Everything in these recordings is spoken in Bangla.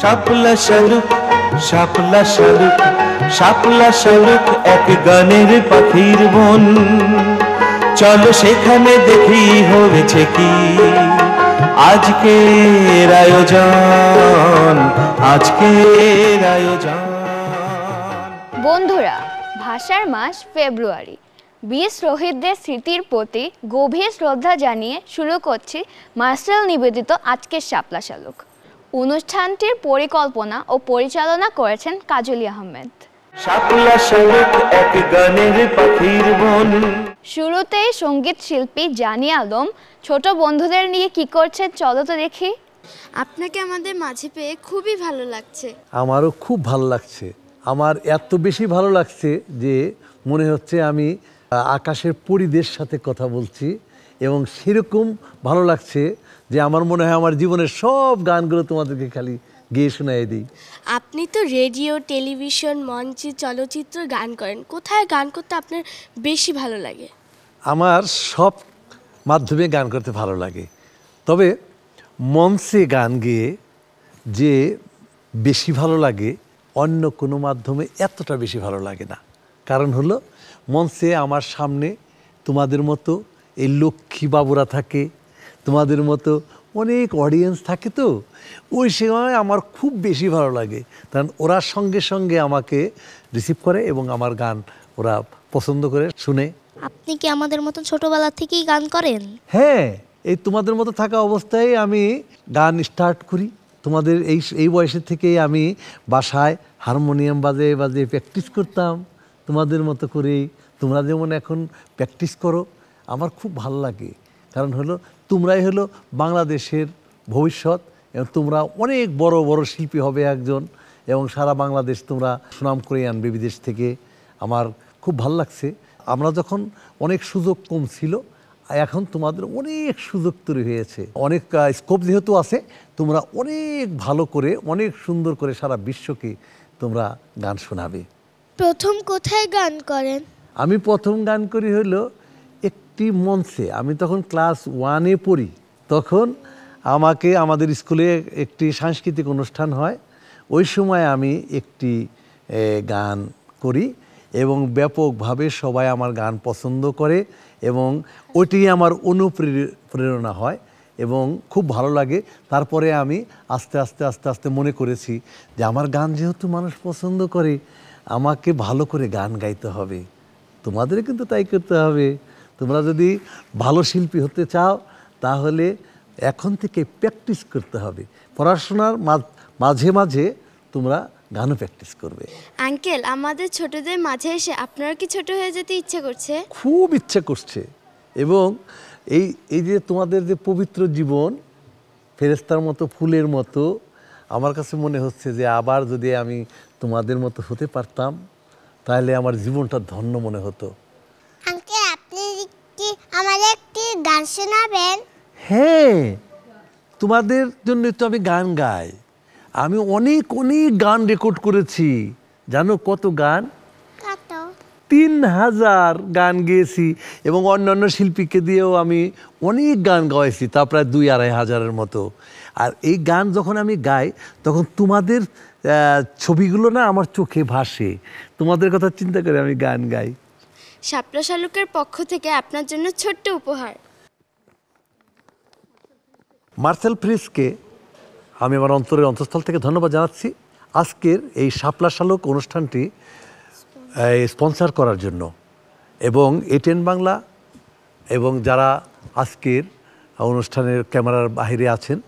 শাপলা শালুক শাপলা শালুক শাপলা শালুক এক গানের পাখির বন। চলো সেখানে দেখি হয়েছে কি আজকের আয়োজন, আজকের আয়োজন। বন্ধুরা, ভাষার মাস ফেব্রুয়ারি। বীর শহীদদের স্মৃতির প্রতি গভীর শ্রদ্ধা জানিয়ে শুরু করছি মার্সেল নিবেদিত আজকের শাপলা শালুক। অনুষ্ঠানটির পরিকল্পনা ও পরিচালনা করেছেন কাজলি আহমেদ। শাপলা শালুক এক গানের পাখির বন। শুরুতেই সঙ্গীত শিল্পী জানি আলম ছোট বন্ধুদের নিয়ে কি করছেন চলো তো দেখি। আপনাকে আমাদের মাঝে পেয়ে খুবই ভালো লাগছে। আমারও খুব ভালো লাগছে। আমার এত বেশি ভালো লাগছে যে মনে হচ্ছে আমি আকাশের পরিদের সাথে কথা বলছি, এবং সেরকম ভালো লাগছে যে আমার মনে হয় আমার জীবনের সব গানগুলো তোমাদেরকে খালি গিয়ে শোনাই দিই। আপনি তো রেডিও, টেলিভিশন, মঞ্চে, চলচ্চিত্র গান করেন। কোথায় গান করতে আপনার বেশি ভালো লাগে? আমার সব মাধ্যমে গান করতে ভালো লাগে, তবে মঞ্চে গান গেয়ে যে বেশি ভালো লাগে অন্য কোনো মাধ্যমে এতটা বেশি ভালো লাগে না। কারণ হলো মঞ্চে আমার সামনে তোমাদের মতো এই লক্ষ্মী বাবুরা থাকে, তোমাদের মতো অনেক অডিয়েন্স থাকে, তো ওই সময় আমার খুব বেশি ভালো লাগে। কারণ ওরা সঙ্গে সঙ্গে আমাকে রিসিভ করে এবং আমার গান ওরা পছন্দ করে শুনে। আপনি কি আমাদের মতো ছোটবেলা থেকেই গান করেন? হ্যাঁ, এই তোমাদের মতো থাকা অবস্থায় আমি গান স্টার্ট করি। তোমাদের এই বয়সের থেকেই আমি বাসায় হারমোনিয়াম বাজে বাজে প্র্যাকটিস করতাম তোমাদের মতো করেই। তোমরা যেমন এখন প্র্যাকটিস করো, আমার খুব ভালো লাগে। কারণ হলো তোমরাই হলো বাংলাদেশের ভবিষ্যৎ, এবং তোমরা অনেক বড় বড় শিল্পী হবে একজন, এবং সারা বাংলাদেশ তোমরা সুনাম করে আনবে বিদেশ থেকে। আমার খুব ভালো লাগছে। আমরা যখন অনেক সুযোগ কম ছিল, এখন তোমাদের অনেক সুযোগ তৈরি হয়েছে, অনেক স্কোপ যেহেতু আছে, তোমরা অনেক ভালো করে অনেক সুন্দর করে সারা বিশ্বকে তোমরা গান শোনাবে। প্রথম কোথায় গান করেন? আমি প্রথম গান করি হলো একটি মঞ্চে। আমি তখন ক্লাস ওয়ানে পড়ি, তখন আমাকে আমাদের স্কুলে একটি সাংস্কৃতিক অনুষ্ঠান হয়, ওই সময় আমি একটি গান করি এবং ব্যাপকভাবে সবাই আমার গান পছন্দ করে, এবং ওইটি আমার অনুপ্রেরণা হয় এবং খুব ভালো লাগে। তারপরে আমি আস্তে আস্তে আস্তে আস্তে মনে করেছি যে আমার গান যেহেতু মানুষ পছন্দ করে, আমাকে ভালো করে গান গাইতে হবে। তোমাদের কিন্তু তাই করতে হবে। তোমরা যদি ভালো শিল্পী হতে চাও তাহলে এখন থেকে প্র্যাকটিস করতে হবে। পড়াশোনার মাঝে মাঝে তোমরা গানও প্র্যাকটিস করবে। আঙ্কেল, আমাদের ছোটদের মাঝে এসে আপনার কি ছোট হয়ে যেতে ইচ্ছে করছে? খুব ইচ্ছে করছে। এবং এই যে তোমাদের যে পবিত্র জীবন ফেরেশতার মতো ফুলের মতো, আমার কাছে মনে হচ্ছে যে আবার যদি আমি তোমাদের মতো হতে পারতাম তাহলে আমার জীবনটা ধন্য মনে হতো। আঙ্কেল, আপনি কি আমাদের একটি গান শোনাবেন? হ্যাঁ, তোমাদের জন্য তো আমি গান গাই। আমি অনেক অনেক গান রেকর্ড করেছি। জানো কত গান? 3000 গান গেয়েছি, এবং অন্যান্য শিল্পীকে দিয়েও আমি অনেক গান গাইছি, তা প্রায় 2500 মতো। আর এই গান যখন আমি গাই তখন তোমাদের ছবিগুলো না আমার চোখে ভাসে, তোমাদের কথা চিন্তা করে আমি গান গাই। শাপলা শালুকের পক্ষ থেকে আপনার জন্য ছোট্ট উপহার। মার্সেল ফ্রিজকে আমি আমার অন্তরের অন্তঃস্থল থেকে ধন্যবাদ জানাচ্ছি আজকের এই শাপলা শালুক অনুষ্ঠানটি স্পন্সর করার জন্য, এবং এটিএন বাংলা এবং যারা আজকের অনুষ্ঠানের ক্যামেরার বাইরে আছেন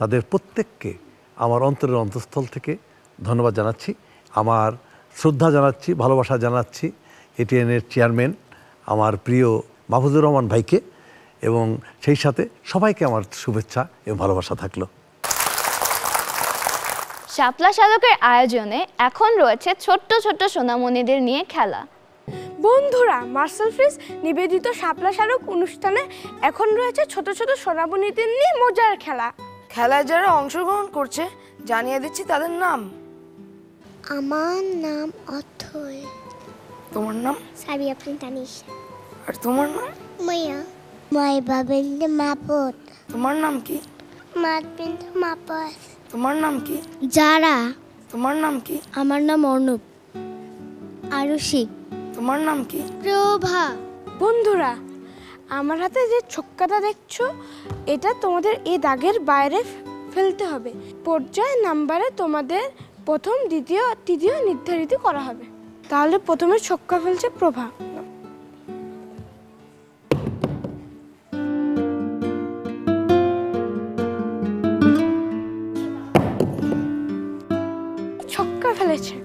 তাদের প্রত্যেককে আমার অন্তরের অন্তঃস্থল থেকে ধন্যবাদ জানাচ্ছি, আমার শ্রদ্ধা জানাচ্ছি, ভালোবাসা জানাচ্ছি এটিএনের চেয়ারম্যান আমার প্রিয় মাহফুজুর রহমান ভাইকে, এবং সেই সাথে সবাইকে আমার শুভেচ্ছা এবং ভালোবাসা থাকলো। শাপলা শালুকের আয়োজনে এখন রয়েছে ছোট্ট ছোট্ট সোনামণিদের নিয়ে খেলা। বন্ধুরা, মার্সেল ফ্রিজ নিবেদিত শাপলা শালুক অনুষ্ঠানে এখন রয়েছে ছোট ছোট সোনামণিদের নিয়ে মজার খেলা। খেলায় যারা অংশগ্রহণ করছে জানিয়ে দিচ্ছি তাদের নাম। আমার নাম অথয়। তোমার নাম? সাবিয়া তানিশা। আর তোমার নাম? মায়া মাই বাবেল মাপত। তোমার নাম কি? মাতবিন্দু মাপত। তোমার নাম কি? যারা। তোমার নাম কি? আমার নাম অর্ণব। আরুশি। তোমার নাম কি? প্রভা। বন্ধুরা, আমার হাতে যে ছক্কাটা দেখছো এটা তোমাদের এই দাগের বাইরে ফেলতে হবে। পর্যায় নাম্বারে তোমাদের প্রথম, দ্বিতীয়, তৃতীয় নির্ধারিত করা হবে। তাহলে প্রথমে ছক্কা ফেলছে প্রভা। ছক্কা ফেলেছে।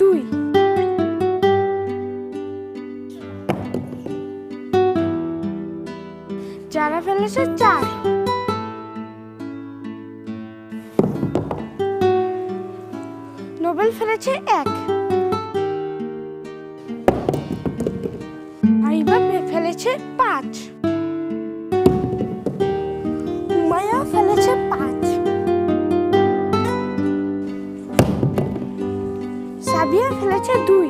দুই। যারা ফেলেছে চার। নোবেল ফেলেছে এক। আর ইবা ফেলেছে পাঁচ। মায়া ফেলেছে পাঁচ। সাবিয়া ফেলেছে দুই।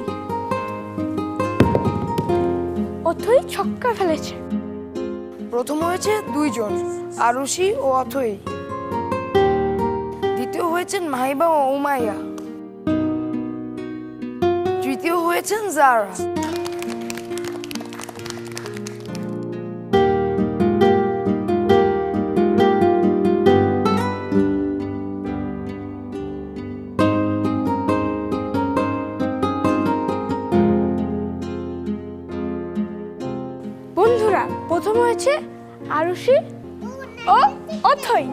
অথই ছক্কা ফেলেছে। প্রথম হয়েছে দুইজন, আরুশি ও অথই। দ্বিতীয় হয়েছেন মাহিবা ও উমাইয়া। তৃতীয় হয়েছেন জারা। বন্ধুরা, প্রথম হয়েছে আরুশি ও অথই।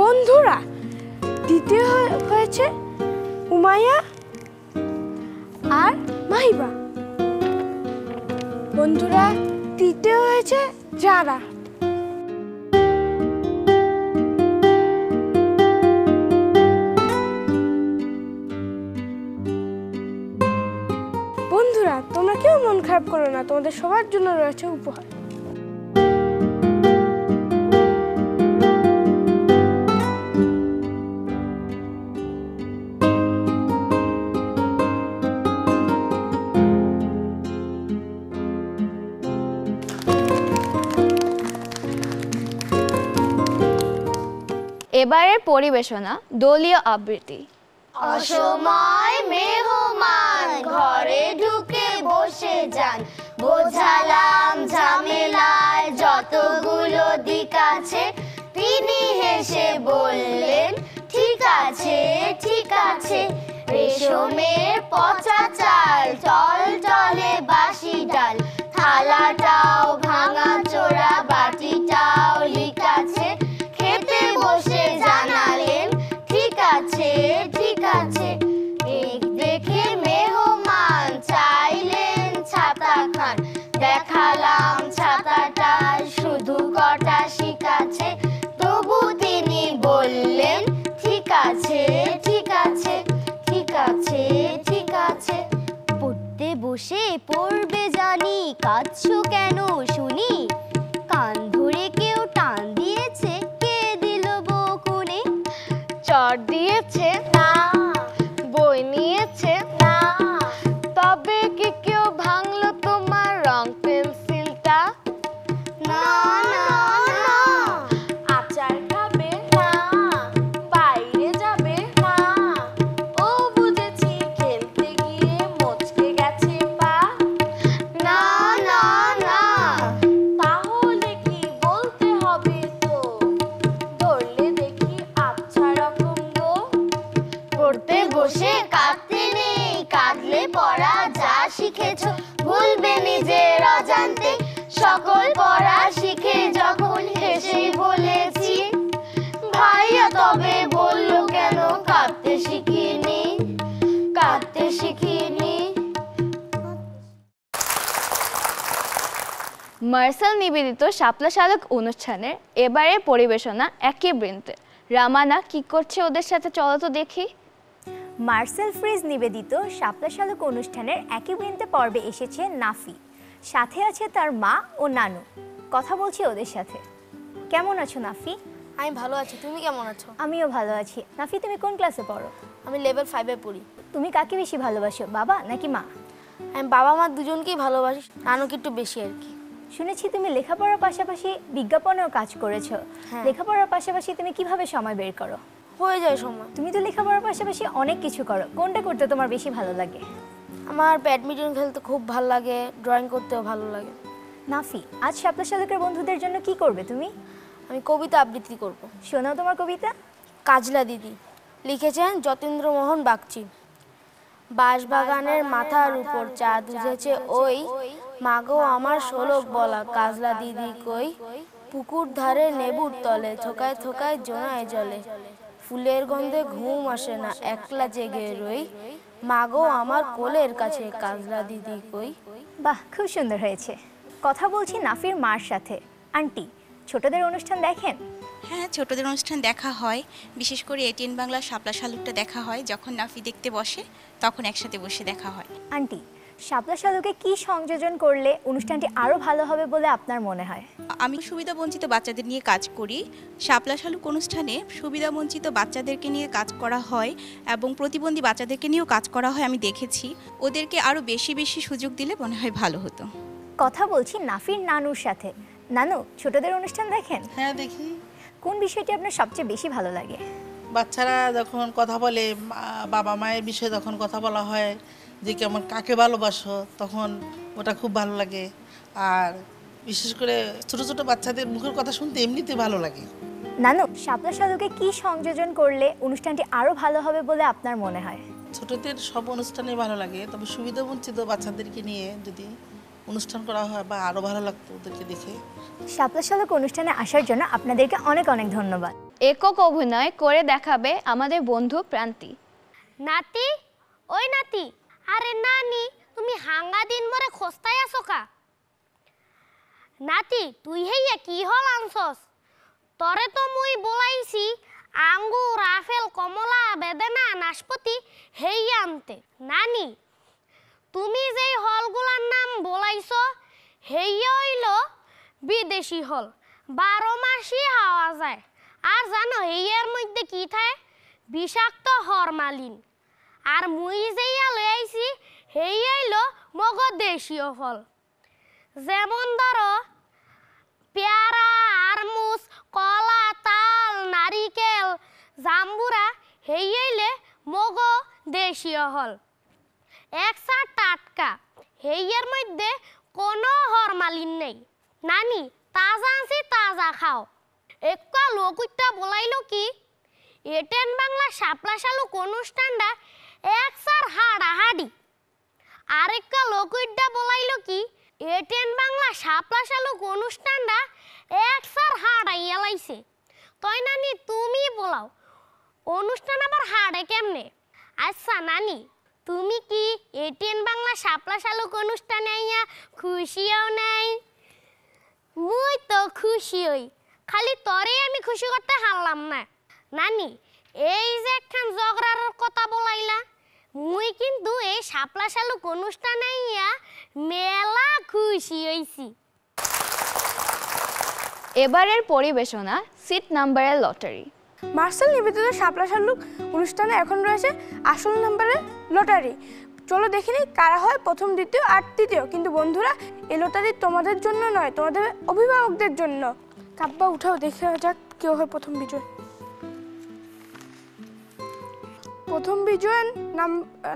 বন্ধুরা, দ্বিতীয় হয়েছে উমাইয়া আর মাহিবা। বন্ধুরা, তৃতীয় হয়েছে যারা। বন্ধুরা, তোমরা কেউ মন খারাপ করো না, তোমাদের সবার জন্য রয়েছে উপহার। এবারের পরিবেশনা দলীয় আবৃত্তি। অসময় মেহমান ঘরে ঢুকে বসে যান, বোঝালাম ঝামেলায় যতগুলো দিক আছে। তিনি হেসে বললেন ঠিক আছে ঠিক আছে। রেশমের পচা চাল, টল টলে বাসি ডাল, থালাটাও ভাঙা চোরা, বাটিটাও লিক আছে। দেখালাম ছাতাটা, শুধু কটা শিক আছে। তবু তিনি বললেন ঠিক আছে ঠিক আছে ঠিক আছে ঠিক আছে। পড়তে বসে পড়বে জানি, কাঁদছো কেন শুনি? কান ধরে কেউ টান দিয়েছে, কে দিল বকুনি? চট দিয়েছে না, বই নিয়েছে না, তবে কি কেউ ভাঙলো তোমার রং পেন্সিলটা? না না না। আচার খাবে না, বাইরে যাবে না। ও বুঝেছি খেলতে গিয়ে মচকে গেছে পা। না না না। তাহলে কি বলতে হবে? তো ধরলে দেখি আচ্ছা রকম গো। পড়তে বসে কাঁদতে নেই, কাঁদলে পড়া যা শিখেছ ভুলবে নিজের অজান্তে। সকল পড়া শিখে যখন হেসে বলেছি, ভাইয়া তবে বললো কেন কাঁদতে শিখিনি কাঁদতে শিখিনি। মার্সেল নিবেদিত শাপলা শালুক অনুষ্ঠানের এবারে পরিবেশনা একই বৃন্তে। রামানা কি করছে ওদের সাথে, চলো তো দেখি। মার্সেল ফ্রিজ নিবেদিত শাপলা শালুক অনুষ্ঠানের একই বৃন্তে পর্বে এসেছে নাফি। সাথে আছে তার মা ও নানু। কথা বলছি ওদের সাথে। কেমন আছো নাফি? আমি ভালো আছি, তুমি কেমন আছো? আমিও ভালো আছি। নাফি, তুমি কোন ক্লাসে পড়ো? আমি লেভেল 5-এ পড়ি। তুমি কাকে বেশি ভালোবাসো, বাবা নাকি মা? আমি বাবা মা দুজনকেই ভালোবাসি, নানুকে একটু বেশি আর কি। শুনেছি তুমি লেখাপড়ার পাশাপাশি বিজ্ঞাপনেও কাজ করেছো। লেখাপড়ার পাশাপাশি তুমি কিভাবে সময় বের করো? হয়ে যায় সময়। তুমি তো লেখাপড়ার পাশাপাশি অনেক কিছু করো, কোনটা করতে তোমার বেশি ভালো লাগে? আমার ব্যাডমিন্টন খেলতে খুব ভালো লাগে, ড্রয়িং করতেও ভালো লাগে। নাফি, আজ শাপলা শালুকের বন্ধুদের জন্য কি করবে তুমি? আমি কবিতা আবৃত্তি করব। শোনাও তোমার কবিতা। কাজলা দিদি লিখেছেন যতীন্দ্রমোহন বাগচি। বাঁশবাগানের মাথার উপর চাঁদ উঠেছে ওই, মাগো আমার শোলক বলা কাজলা দিদি কই? পুকুর ধারে নেবুর তলে থোকায় থোকায় জোনায় জলে, ফুলের গন্ধে ঘুম আসে না একলা জেগে রই, মাগো আমার কোলের কাছে কাজলা দিদি কই? বাহ, খুব সুন্দর হয়েছে। কথা বলছি নাফির মার সাথে। আন্টি, ছোটদের অনুষ্ঠান দেখেন? হ্যাঁ, ছোটদের অনুষ্ঠান দেখা হয়, বিশেষ করে এটিএন বাংলা শাপলা শালুকটা দেখা হয়। যখন নাফি দেখতে বসে তখন একসাথে বসে দেখা হয়। আন্টি, শাপলা শালুকে কি সংযোজন করলে অনুষ্ঠানটি আরো ভালো হবে বলে আপনার মনে হয়? আমি সুবিধা বঞ্চিত বাচ্চাদের নিয়ে কাজ করি। শাপলা শালুক অনুষ্ঠানে সুবিধা বঞ্চিত বাচ্চাদেরকে নিয়ে কাজ করা হয় এবং প্রতিবন্ধী বাচ্চাদেরকে নিয়েও কাজ করা হয়, আমি দেখেছি। ওদেরকে আরো বেশি বেশি সুযোগ দিলে মনে হয় ভালো হতো। কথা বলছি নাফির নানুর সাথে। নানু, ছোটদের অনুষ্ঠান দেখেন? হ্যাঁ, দেখি। কোন বিষয়টি আপনার সবচেয়ে বেশি ভালো লাগে? বাচ্চারা যখন কথা বলে, বাবা মায়ের বিষয়ে যখন কথা বলা হয় যে কেমন কাকে ভালোবাসো, তখন ওটা খুব ভালো লাগে। আর বিশেষ করে ছোটো ছোটো বাচ্চাদের মুখের কথা শুনতে এমনিতে ভালো লাগে। নানু, শাপলা শালুকে কি সংযোজন করলে অনুষ্ঠানটি আরও ভালো হবে বলে আপনার মনে হয়? ছোটদের সব অনুষ্ঠানে ভালো লাগে, তবে সুবিধাবঞ্চিত বাচ্চাদেরকে নিয়ে যদি অনুষ্ঠান করা হয় বা আরো ভালো লাগতো ওদেরকে দেখে। শাপলা শালুক অনুষ্ঠানে আসার জন্য আপনাদেরকে অনেক অনেক ধন্যবাদ। একক অভিনয় করে দেখাবে আমাদের বন্ধু প্রান্তি। নাতি, ওই নাতি, আরে নানি তুমি হাঙ্গা দিন মরে খোস্তায় আসো কা? নাতি তুই হেইয়া কি হল আনছস? তরে তো মুই বলাইছি আঙ্গুর, আপেল, কমলা, বেদেনা, নাশপাতি হেইয়া আনতে। নানি তুমি যেই হলগুলার নাম বলাইছ হেইয়া হইল বিদেশি হল, 12 মাসই হাওয়া যায়। আর জানো হেইয়ার মধ্যে কি থাকে? বিষাক্ত হরমালিন। আর মুই যেইয়া লই আইছি হেইয়া হইল মগ দেশীয় ফল, যেমন ধরো পেয়ারা, আরমুজ, কলা, তাল, নারিকেল, জাম্বুরা হেইয়া হইলে মগ দেশীয় ফল। একসা টাটকা, হেইয়ের মধ্যে কোনো হরমালিন নেই। নানি তাজা আছি, তাজা খাও। একটা লোকটা বলাইল কি এটেন বাংলা শাপলা শালুক অনুষ্ঠানটা একসার হাড়াহাড়ি। আরেকটা লোকটা বলাইল কি এটেন বাংলা শাপলা শালুক অনুষ্ঠানটা একসার হাড়াইয়া লাইছে। তাই নানি তুমি বলাও অনুষ্ঠান আবার হাড়ে কেমনে? আচ্ছা নানি, তুমি কি এটিএন বাংলা শাপলা শালুক অনুষ্ঠানে আইয়া খুশিও নাই? মুই তো খুশি হই, খালি তরে আমি খুশি করতে হারলাম না। নানি এই যে একখান জগরার কথা বলাইলা, মুই কিন্তু এই শাপলা শালুক অনুষ্ঠানে আইয়া মেলা খুশি হইছি। এবারের পরিবেশনা সিট নাম্বারের লটারি। মার্সেল নিবেদিত শাপলা শালুক অনুষ্ঠানে এখন রয়েছে আসল নাম্বারের লটারি। চলো দেখিনি কারা হয় প্রথম, দ্বিতীয় আর তৃতীয়। কিন্তু বন্ধুরা, এই লটারি তোমাদের জন্য নয়, তোমাদের অভিভাবকদের জন্য। কাব্বা, উঠাও দেখে যাক কেউ হয় প্রথম বিজয়। প্রথম বিজয়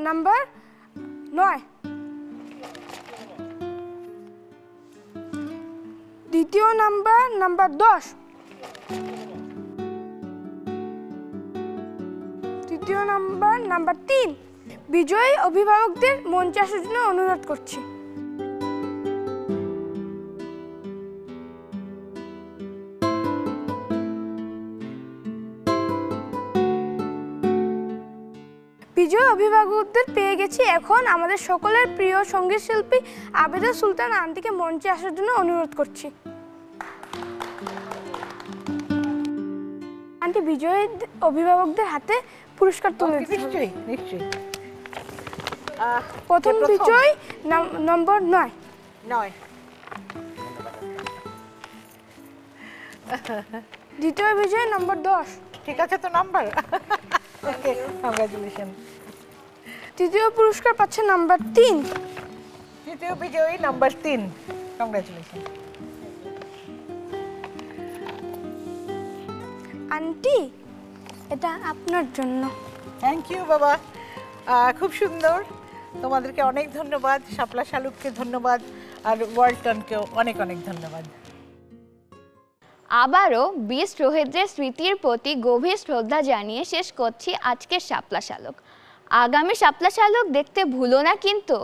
নাম্বার 9, দ্বিতীয় নাম্বার 10, তৃতীয় নাম্বার 3। বিজয়ী অভিভাবকদের মঞ্চে আসার জন্য অনুরোধ করছি। বিজয়ী অভিভাবকদের পেয়ে গেছি। এখন আমাদের সকলের প্রিয় সঙ্গীত শিল্পী আবেদা সুলতান আন্টিকে মঞ্চে আসার জন্য অনুরোধ করছি। আন্টি, বিজয়ী অভিভাবকদের হাতে পুরস্কার তুলে দিচ্ছি। প্রথম বিজয় নম্বর 9, দ্বিতীয় বিজয় নম্বর 10। ঠিক আছে তো নাম্বার, কংগ্রাচুলেশন। তৃতীয় পুরস্কার পাচ্ছে নাম্বার 3, তৃতীয় বিজয়ী নাম্বার 3, কংগ্রাচুলেশন। আন্টি এটা আপনার জন্য। থ্যাংক ইউ বাবা, খুব সুন্দর। তোমাদেরকে অনেক ধন্যবাদ, শাপলা শালুককে ধন্যবাদ আর ওয়ালটনকেও অনেক অনেক ধন্যবাদ। আবারও বীর শহীদদের স্মৃতির প্রতি গভীর শ্রদ্ধা জানিয়ে শেষ করছি আজকের শাপলা শালুক। আগামী শাপলা শালুক দেখতে ভুলো না কিন্তু।